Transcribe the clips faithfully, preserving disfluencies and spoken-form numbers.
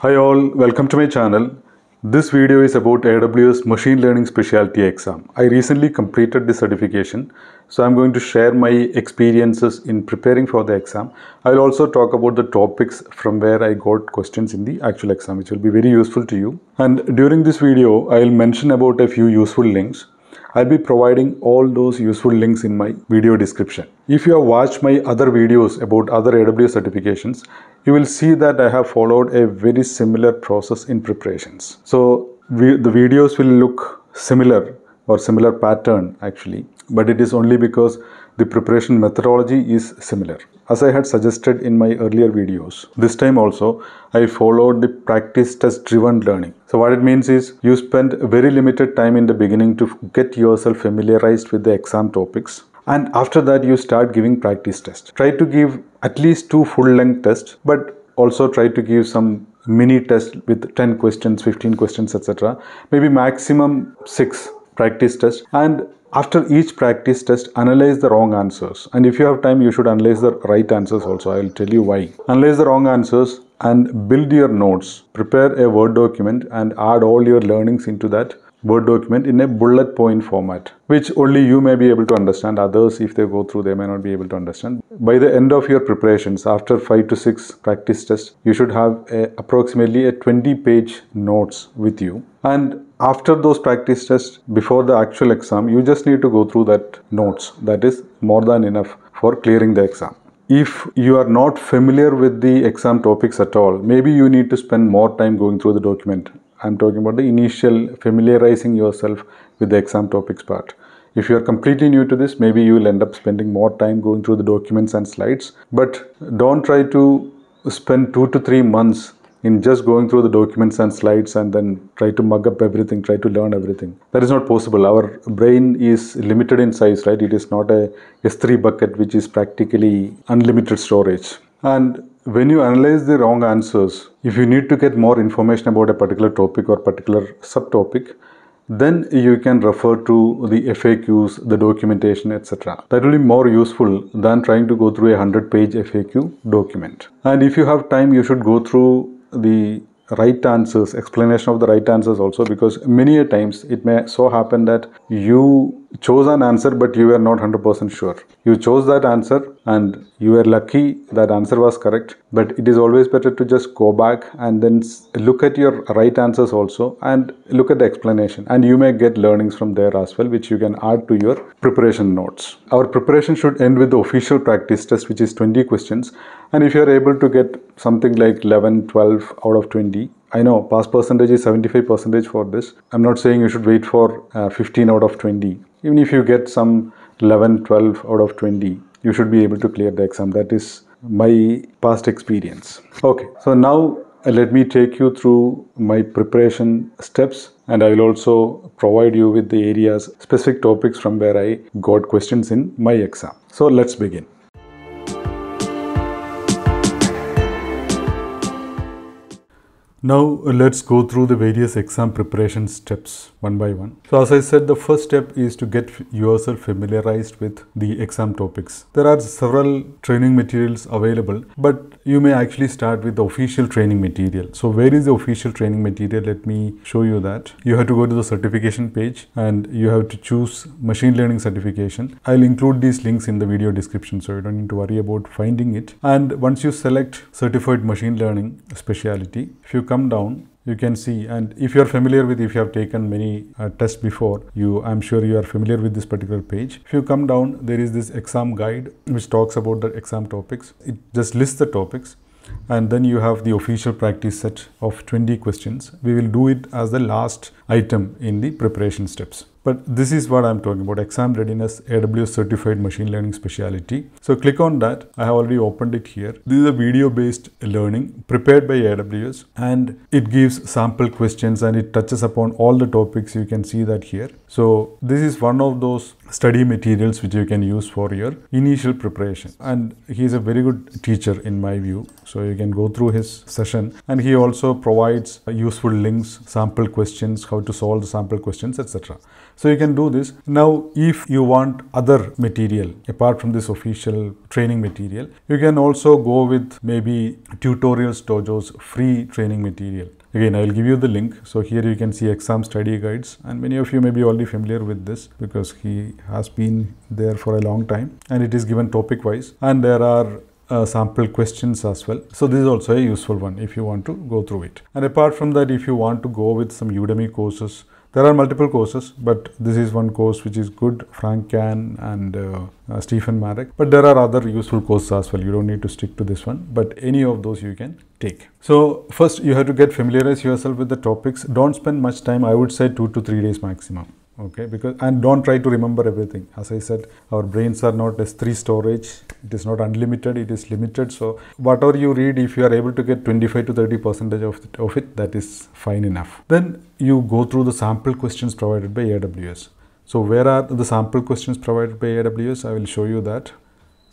Hi all, welcome to my channel. This video is about A W S Machine Learning Specialty exam. I recently completed this certification, so I'm going to share my experiences in preparing for the exam. I'll also talk about the topics from where I got questions in the actual exam, which will be very useful to you. And during this video, I'll mention about a few useful links. I'll be providing all those useful links in my video description. If you have watched my other videos about other A W S certifications, you will see that I have followed a very similar process in preparations. So we, the videos will look similar or similar pattern actually, but it is only because the preparation methodology is similar. As I had suggested in my earlier videos, this time also I followed the practice test driven learning. So what it means is you spend very limited time in the beginning to get yourself familiarized with the exam topics. And after that you start giving practice tests. Try to give at least two full length tests, but also try to give some mini tests with ten questions, fifteen questions, et cetera. Maybe maximum six practice tests, and after each practice test analyze the wrong answers, and if you have time you should analyze the right answers also. I'll tell you why. Analyze the wrong answers and build your notes. Prepare a Word document and add all your learnings into that Word document in a bullet point format, which only you may be able to understand. Others, if they go through, they may not be able to understand. By the end of your preparations, after five to six practice tests, you should have a, approximately a twenty page notes with you. And after those practice tests, before the actual exam, you just need to go through that notes. That is more than enough for clearing the exam. If you are not familiar with the exam topics at all, maybe you need to spend more time going through the document. I'm talking about the initial familiarizing yourself with the exam topics part. If you are completely new to this, maybe you will end up spending more time going through the documents and slides. But don't try to spend two to three months in just going through the documents and slides and then try to mug up everything, try to learn everything. That is not possible. Our brain is limited in size, right? It is not a S three bucket, which is practically unlimited storage. And when you analyze the wrong answers, if you need to get more information about a particular topic or particular subtopic, then you can refer to the F A Qs, the documentation, et cetera. That will be more useful than trying to go through a hundred page F A Q document. And if you have time, you should go through the right answers, explanation of the right answers also, because many a times it may so happen that you chose an answer but you were not one hundred percent sure. You chose that answer and you were lucky that answer was correct, but it is always better to just go back and then look at your right answers also and look at the explanation, and you may get learnings from there as well, which you can add to your preparation notes. Our preparation should end with the official practice test, which is twenty questions, and if you are able to get something like eleven, twelve out of twenty, I know pass percentage is seventy-five percent for this. I'm not saying you should wait for uh, fifteen out of twenty. Even if you get some eleven, twelve out of twenty, you should be able to clear the exam. That is my past experience. Okay, so now uh, let me take you through my preparation steps, and I will also provide you with the areas, specific topics from where I got questions in my exam. So let's begin. Now let's go through the various exam preparation steps one by one. So as I said, the first step is to get yourself familiarized with the exam topics. There are several training materials available, but you may actually start with the official training material. So where is the official training material? Let me show you that. You have to go to the certification page and you have to choose machine learning certification. I'll include these links in the video description, so you don't need to worry about finding it. And once you select certified machine learning specialty, if you come down, you can see, and if you are familiar with, if you have taken many uh, tests before, you I'm sure you are familiar with this particular page. If you come down, there is this exam guide which talks about the exam topics. It just lists the topics, and then you have the official practice set of twenty questions. We will do it as the last item in the preparation steps. But this is what I'm talking about, exam readiness, A W S certified machine learning specialty. So click on that. I have already opened it here. This is a video based learning prepared by A W S, and it gives sample questions and it touches upon all the topics. You can see that here. So this is one of those study materials which you can use for your initial preparation. And he is a very good teacher in my view. So you can go through his session, and he also provides useful links, sample questions, how to solve the sample questions, et cetera. So you can do this. Now, if you want other material apart from this official training material, you can also go with maybe Tutorials Dojo's free training material. Again, I will give you the link. So here you can see exam study guides, and many of you may be already familiar with this because he has been there for a long time, and it is given topic wise, and there are uh, sample questions as well. So this is also a useful one if you want to go through it. And apart from that, if you want to go with some Udemy courses, there are multiple courses, but this is one course which is good, Frank Kane and uh, uh, Stephen Marek. But there are other useful courses as well. You don't need to stick to this one, but any of those you can take. So first you have to get familiarize yourself with the topics. Don't spend much time. I would say two to three days maximum. Okay, because and don't try to remember everything. As I said, our brains are not S three storage. It is not unlimited, it is limited. So whatever you read, if you are able to get twenty-five to thirty percent of it, of it, that is fine enough. Then you go through the sample questions provided by A W S. So where are the sample questions provided by A W S? I will show you that.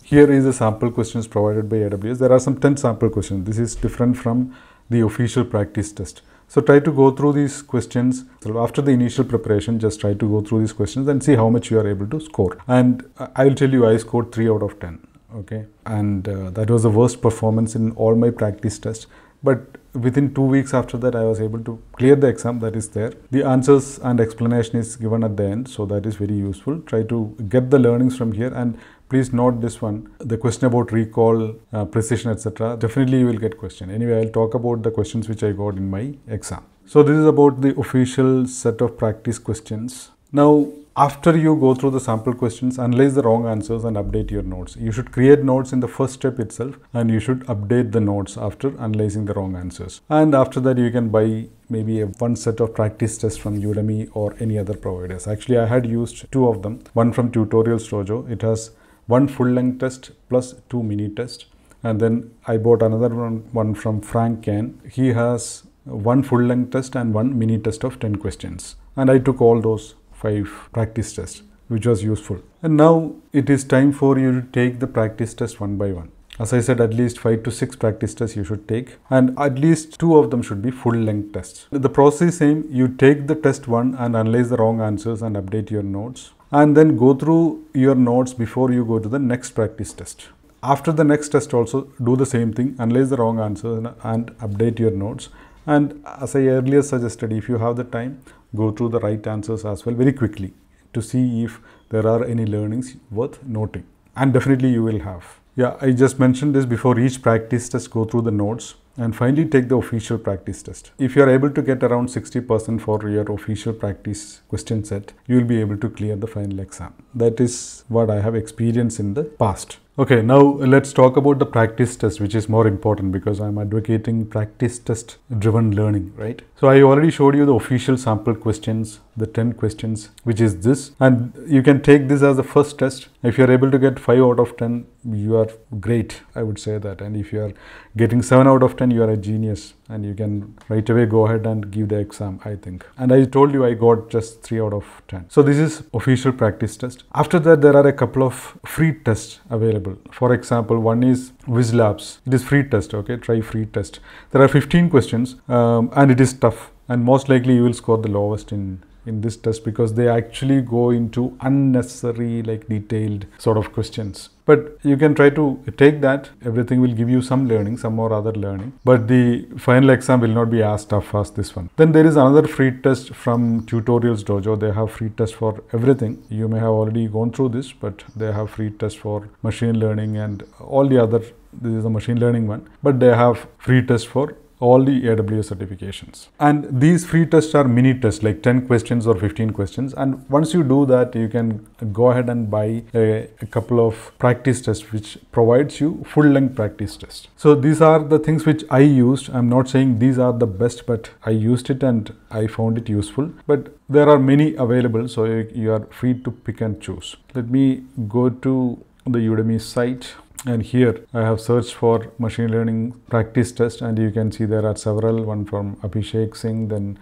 Here is the sample questions provided by A W S. There are some ten sample questions. This is different from the official practice test. So try to go through these questions. So after the initial preparation, just try to go through these questions and see how much you are able to score. And I will tell you, I scored three out of ten. Okay. And uh, that was the worst performance in all my practice tests. But within two weeks after that, I was able to clear the exam that is there. The answers and explanation is given at the end. So that is very useful. Try to get the learnings from here. And please note this one, the question about recall, uh, precision, et cetera. Definitely you will get question. Anyway, I'll talk about the questions which I got in my exam. So this is about the official set of practice questions. Now, after you go through the sample questions, analyze the wrong answers and update your notes. You should create notes in the first step itself, and you should update the notes after analyzing the wrong answers. And after that, you can buy maybe a one set of practice tests from Udemy or any other providers. Actually, I had used two of them, one from Tutorials Dojo. It has one full-length test plus two mini tests, and then I bought another one, one from Frank Kane. He has one full-length test and one mini test of ten questions, and I took all those five practice tests, which was useful. And now it is time for you to take the practice test one by one. As I said, at least five to six practice tests you should take, and at least two of them should be full-length tests. The process is same. You take the test one and analyze the wrong answers and update your notes, and then go through your notes before you go to the next practice test. After the next test also do the same thing, analyze the wrong answer and, and update your notes. And as I earlier suggested, if you have the time, go through the right answers as well very quickly to see if there are any learnings worth noting. And definitely you will have. Yeah, I just mentioned this before each practice test, go through the notes. And finally, take the official practice test. If you are able to get around sixty percent for your official practice question set, you will be able to clear the final exam. That is what I have experienced in the past. Okay, now let's talk about the practice test, which is more important because I'm advocating practice test driven learning, right? So I already showed you the official sample questions, the ten questions, which is this. And you can take this as the first test. If you're able to get five out of ten, you are great, I would say that. And if you are getting seven out of ten, you are a genius, and you can right away go ahead and give the exam, I think. And I told you I got just three out of ten. So this is official practice test. After that, there are a couple of free tests available. For example, one is Whizlabs. It is free test. Okay, try free test. There are fifteen questions, um, and it is tough, and most likely you will score the lowest in in this test because they actually go into unnecessary, like detailed sort of questions. But you can try to take that. Everything will give you some learning, some or other learning. But the final exam will not be as tough as this one. Then there is another free test from Tutorials Dojo. They have free test for everything. You may have already gone through this, but they have free test for machine learning and all the other. This is a machine learning one, but they have free test for all the A W S certifications. And these free tests are mini tests, like ten questions or fifteen questions. And once you do that, you can go ahead and buy a, a couple of practice tests, which provides you full length practice tests. So these are the things which I used. I'm not saying these are the best, but I used it and I found it useful. But there are many available, so you are free to pick and choose. Let me go to the Udemy site. And here I have searched for machine learning practice test, and you can see there are several, one from Abhishek Singh, then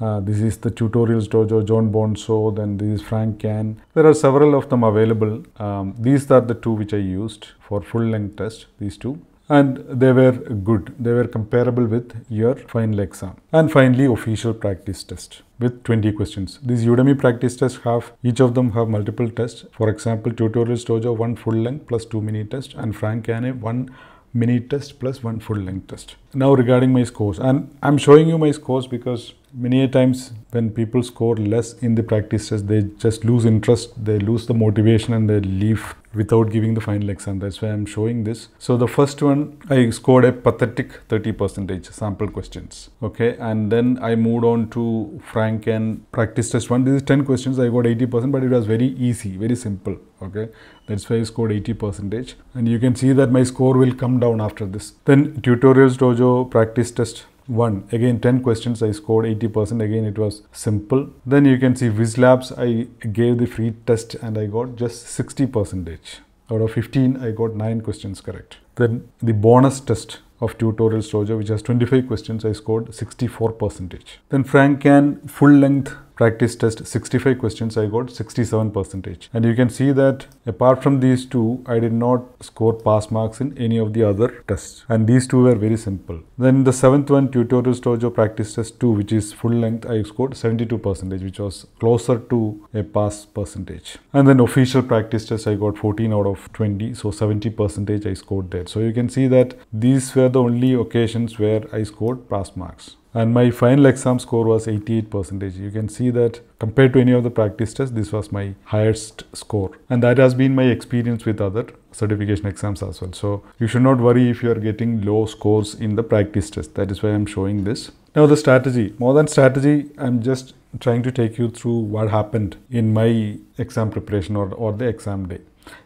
Uh, this is the Tutorials Dojo, John Bonso, then this is Frank Kane. There are several of them available. Um, these are the two which I used for full-length test, these two. And they were good. They were comparable with your final exam. And finally, official practice test with twenty questions. These Udemy practice tests have, each of them have multiple tests. For example, Tutorials Dojo, one full-length plus two mini tests, and Frank Kane, one mini test plus one full length test. Now regarding my scores, and I'm showing you my scores because many a times when people score less in the practice test, they just lose interest, they lose the motivation and they leave without giving the final exam. That's why I'm showing this. So the first one, I scored a pathetic thirty percent sample questions. Okay, and then I moved on to Frank Kane practice test one. This is ten questions, I got eighty percent, but it was very easy, very simple. Okay, that's why I scored eighty percent, and you can see that my score will come down after this. Then Tutorials Dojo practice test one, again ten questions, I scored eighty percent, again it was simple. Then you can see Whizlabs, I gave the free test and I got just sixty percent. Out of fifteen, I got nine questions correct. Then the bonus test of Tutorials Dojo, which has twenty-five questions, I scored sixty-four percent. Then Frank Kane full length practice test, sixty-five questions, I got sixty-seven percent. And you can see that apart from these two, I did not score pass marks in any of the other tests. And these two were very simple. Then the seventh one, Tutorials Dojo practice test two, which is full length, I scored seventy-two percent, which was closer to a pass percentage. And then official practice test, I got fourteen out of twenty, so seventy percent I scored there. So you can see that these were the only occasions where I scored pass marks. And my final exam score was eighty-eight percent. You can see that compared to any of the practice tests, this was my highest score. And that has been my experience with other certification exams as well. So you should not worry if you are getting low scores in the practice test. That is why I'm showing this. Now the strategy, more than strategy, I'm just trying to take you through what happened in my exam preparation or, or the exam day.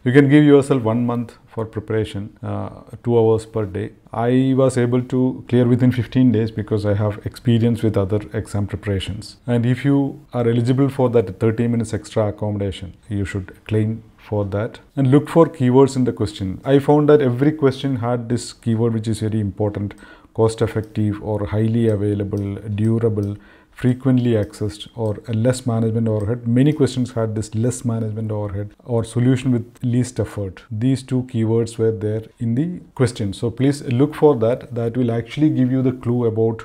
You can give yourself one month for preparation, uh, two hours per day. I was able to clear within fifteen days because I have experience with other exam preparations. And if you are eligible for that thirty minutes extra accommodation, you should claim for that. And look for keywords in the question. I found that every question had this keyword which is very important: cost-effective or highly available, durable, frequently accessed, or less management overhead. Many questions had this less management overhead or solution with least effort. These two keywords were there in the question. So please look for that. That will actually give you the clue about,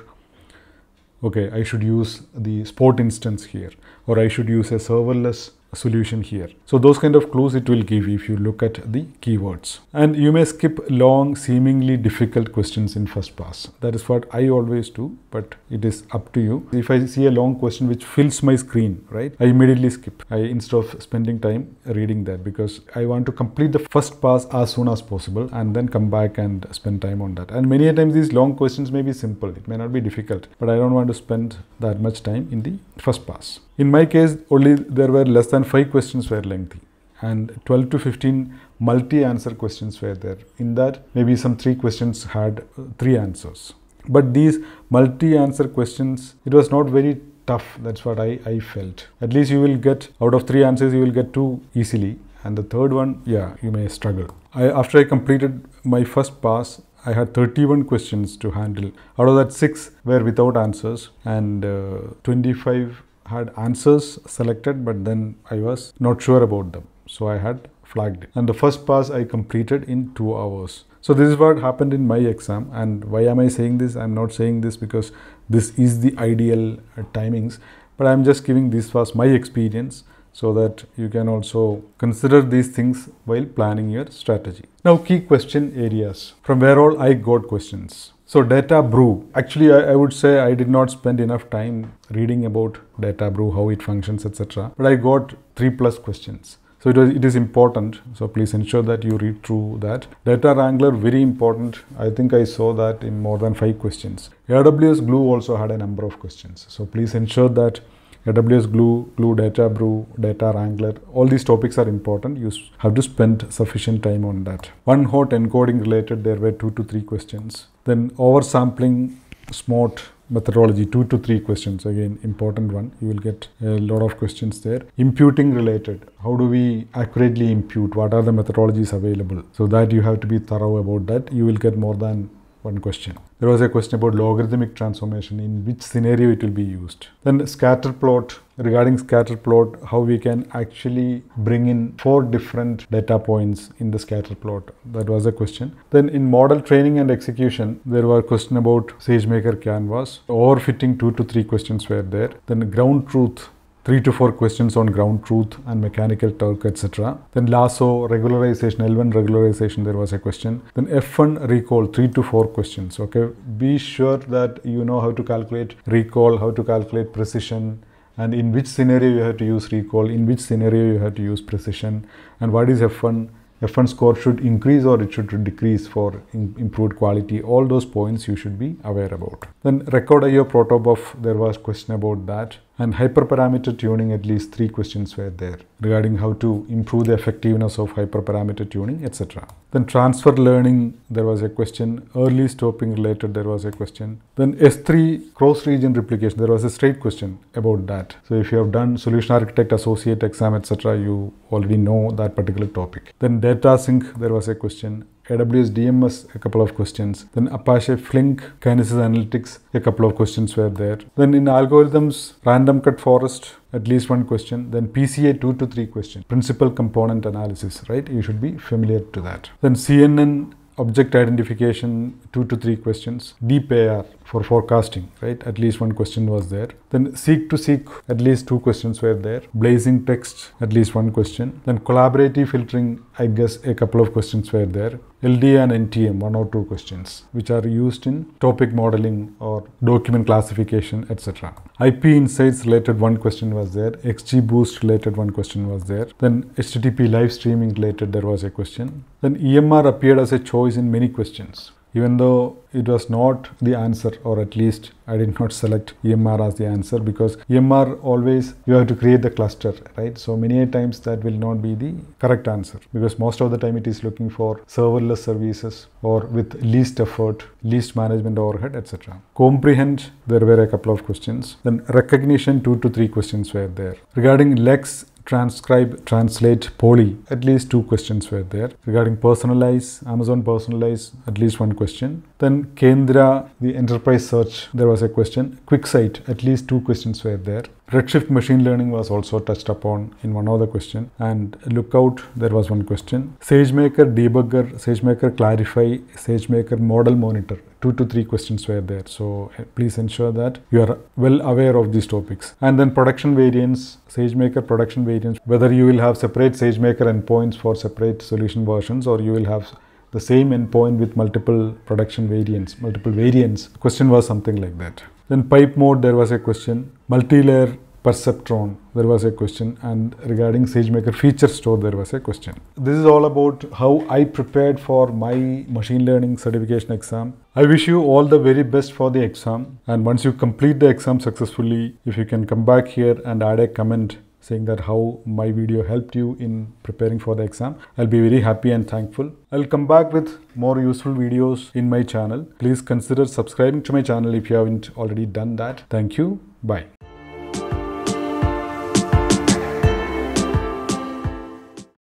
okay, I should use the Spot instance here, or I should use a serverless solution here. So those kind of clues it will give if you look at the keywords. And you may skip long, seemingly difficult questions in first pass. That is what I always do, but it is up to you. If I see a long question which fills my screen, right, I immediately skip. I instead of spending time reading that, because I want to complete the first pass as soon as possible and then come back and spend time on that. And many a times these long questions may be simple, it may not be difficult, but I don't want to spend that much time in the first pass. In my case, only there were less than five questions were lengthy, and twelve to fifteen multi-answer questions were there. In that, maybe some three questions had uh, three answers. But these multi-answer questions, it was not very tough. That's what I, I felt. At least you will get, out of three answers, you will get two easily. And the third one, yeah, you may struggle. I, after I completed my first pass, I had thirty-one questions to handle. Out of that, six were without answers, and uh, twenty-five had answers selected, but then I was not sure about them. So I had flagged it. And the first pass I completed in two hours. So this is what happened in my exam. And why am I saying this? I'm not saying this because this is the ideal uh, timings, but I'm just giving this was my experience so that you can also consider these things while planning your strategy. Now, key question areas from where all I got questions. So Data Brew, actually I, I would say I did not spend enough time reading about Data Brew, how it functions, et cetera. But I got three plus questions. So it, was, it is important. So please ensure that you read through that. Data Wrangler, very important. I think I saw that in more than five questions. A W S Glue also had a number of questions. So please ensure that A W S Glue, Glue Data Brew, Data Wrangler, all these topics are important. You have to spend sufficient time on that. One hot encoding related, there were two to three questions. Then oversampling SMOTE methodology, two to three questions, again important one. You will get a lot of questions there. Imputing related, how do we accurately impute? What are the methodologies available? So that you have to be thorough about that. You will get more than one question. There was a question about logarithmic transformation, in which scenario it will be used. Then scatter plot, regarding scatter plot, how we can actually bring in four different data points in the scatter plot. That was a question. Then in model training and execution, there were questions about SageMaker Canvas. Overfitting two to three questions were there. Then ground truth, three to four questions on ground truth and Mechanical Turk, et cetera. Then lasso, regularization, L one regularization, there was a question. Then F one recall, three to four questions. Okay, be sure that you know how to calculate recall, how to calculate precision, and in which scenario you have to use recall, in which scenario you have to use precision, and what is F one. F one score should increase or it should decrease for improved quality. All those points you should be aware about. Then RecordIO Protobuf, there was question about that. And hyperparameter tuning, at least three questions were there regarding how to improve the effectiveness of hyperparameter tuning, et cetera. Then transfer learning, there was a question. Early stopping related, there was a question. Then S three cross-region replication, there was a straight question about that. So if you have done solution architect, associate exam, et cetera, you already know that particular topic. Then DataSync, there was a question. A W S D M S, a couple of questions. Then Apache Flink, Kinesis Analytics, a couple of questions were there. Then in algorithms, Random Cut Forest, at least one question. Then P C A, two to three questions. Principal component analysis, right? You should be familiar to that. Then C N N, object identification, two to three questions. Deep A R for forecasting, right? At least one question was there. Then seq to seq, at least two questions were there. BlazingText, at least one question. Then collaborative filtering, I guess a couple of questions were there. L D A and N T M, one or two questions, which are used in topic modeling or document classification, et cetera. I P Insights related, one question was there. XGBoost related, one question was there. Then H T T P live streaming related, there was a question. Then E M R appeared as a choice in many questions, even though it was not the answer, or at least I did not select E M R as the answer, because E M R always you have to create the cluster, right? So many times that will not be the correct answer, because most of the time it is looking for serverless services or with least effort, least management overhead, et cetera. Comprehend, there were a couple of questions. Then recognition, two to three questions were there. Regarding Lex, transcribe, translate, poly, at least two questions were there. Regarding personalize, Amazon personalize, at least one question. Then Kendra, the enterprise search, there was a question. QuickSight, at least two questions were there. Redshift machine learning was also touched upon in one other question. And Lookout, there was one question. SageMaker debugger, SageMaker clarify, SageMaker model monitor, two to three questions were there. So please ensure that you are well aware of these topics. And then production variants, SageMaker production variants, whether you will have separate SageMaker endpoints for separate solution versions, or you will have the same endpoint with multiple production variants, multiple variants. The question was something like that. Then pipe mode, there was a question. Multi-layer perceptron, there was a question. And regarding SageMaker feature store, there was a question. This is all about how I prepared for my machine learning certification exam. I wish you all the very best for the exam. And once you complete the exam successfully, if you can come back here and add a comment saying that how my video helped you in preparing for the exam, I'll be very happy and thankful. I'll come back with more useful videos in my channel. Please consider subscribing to my channel if you haven't already done that. Thank you. Bye.